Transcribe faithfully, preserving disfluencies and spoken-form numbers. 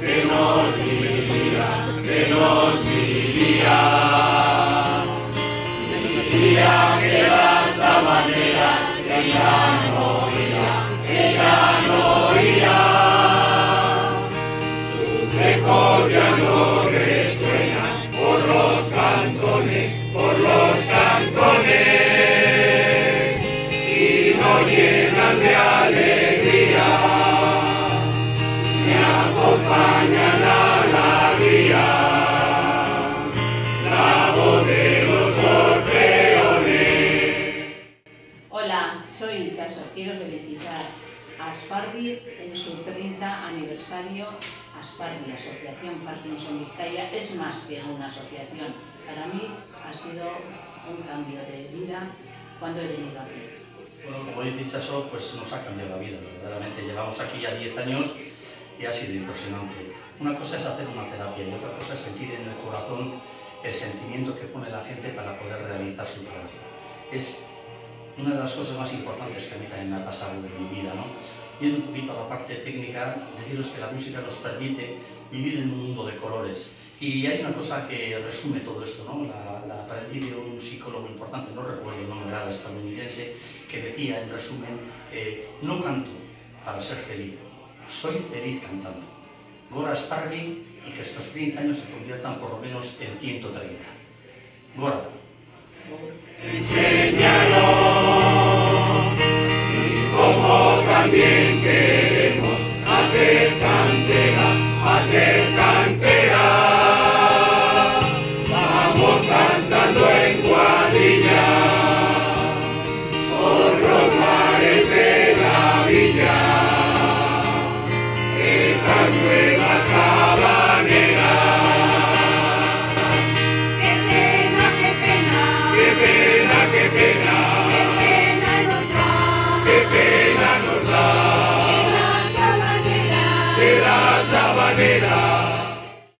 Que nos diría, que nos diría, diría que las habaneras ella no oía, ella no oía, sus ecos ya no resuenan por los cantones, por los cantones, y no llenan de alegría. Acompañan a la guía, la voz de los orfeones. Hola, soy Itxaso. Quiero felicitar a Asparbi en su treinta aniversario. Asparbi, Asociación Parkinson Bizkaia, es más que una asociación. Para mí ha sido un cambio de vida cuando he venido aquí. Bueno, como dice Itxaso, pues nos ha cambiado la vida. Verdaderamente llevamos aquí ya diez años. Y ha sido impresionante. Una cosa es hacer una terapia y otra cosa es sentir en el corazón el sentimiento que pone la gente para poder realizar su trabajo. Es una de las cosas más importantes que a mí también me ha pasado en mi vida, ¿no? Yendo un poquito a la parte técnica, deciros que la música nos permite vivir en un mundo de colores. Y hay una cosa que resume todo esto, ¿no? La, la aprendí de un psicólogo importante, no recuerdo el nombre, era estadounidense, que decía, en resumen, eh, no canto para ser feliz. Soy feliz cantando. Gora Asparbi, y que estos treinta años se conviertan por lo menos en ciento treinta. Gora.